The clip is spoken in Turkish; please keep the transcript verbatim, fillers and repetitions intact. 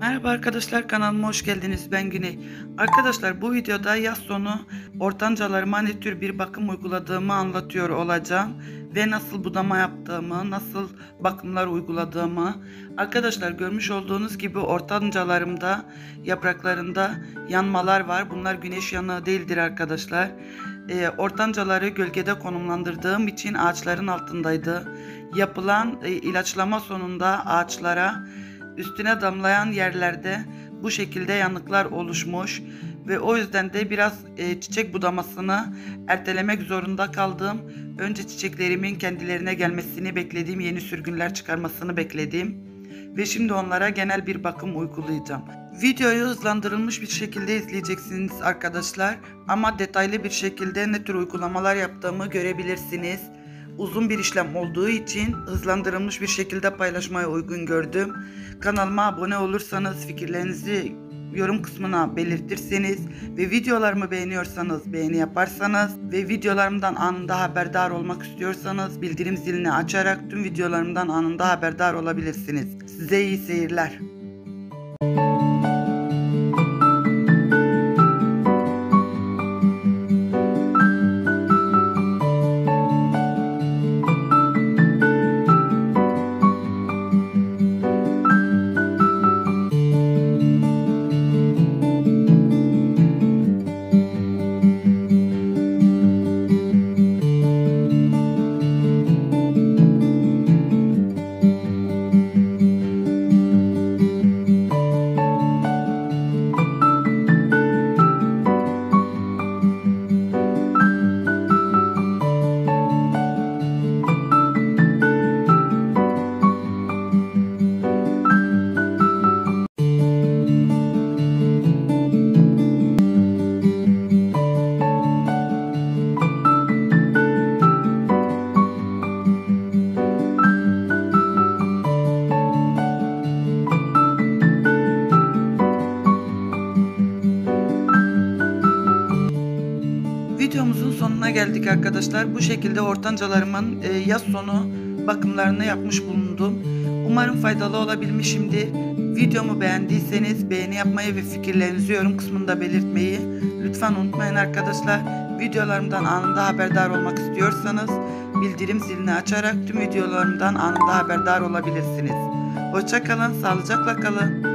Merhaba arkadaşlar, kanalıma hoş geldiniz. Ben Güney. Arkadaşlar, bu videoda yaz sonu ortancalarıma ne tür bir bakım uyguladığımı anlatıyor olacağım ve nasıl budama yaptığımı, nasıl bakımlar uyguladığımı. Arkadaşlar, görmüş olduğunuz gibi ortancalarımda yapraklarında yanmalar var. Bunlar güneş yanığı değildir arkadaşlar. E, ortancaları gölgede konumlandırdığım için ağaçların altındaydı. Yapılan e, ilaçlama sonunda ağaçlara üstüne damlayan yerlerde bu şekilde yanıklar oluşmuş ve o yüzden de biraz e, çiçek budamasını ertelemek zorunda kaldım. Önce çiçeklerimin kendilerine gelmesini beklediğim, yeni sürgünler çıkarmasını beklediğim ve şimdi onlara genel bir bakım uygulayacağım. Videoyu hızlandırılmış bir şekilde izleyeceksiniz arkadaşlar, ama detaylı bir şekilde ne tür uygulamalar yaptığımı görebilirsiniz. Uzun bir işlem olduğu için hızlandırılmış bir şekilde paylaşmaya uygun gördüm. Kanalıma abone olursanız, fikirlerinizi yorum kısmına belirtirseniz ve videolarımı beğeniyorsanız beğeni yaparsanız ve videolarımdan anında haberdar olmak istiyorsanız bildirim zilini açarak tüm videolarımdan anında haberdar olabilirsiniz. Size iyi seyirler. Videomuzun sonuna geldik arkadaşlar. Bu şekilde ortancalarımın yaz sonu bakımlarını yapmış bulundum. Umarım faydalı olabilmişimdir. Videomu beğendiyseniz beğeni yapmayı ve fikirlerinizi yorum kısmında belirtmeyi lütfen unutmayın arkadaşlar. Videolarımdan anında haberdar olmak istiyorsanız bildirim zilini açarak tüm videolarımdan anında haberdar olabilirsiniz. Hoşça kalın, sağlıcakla kalın.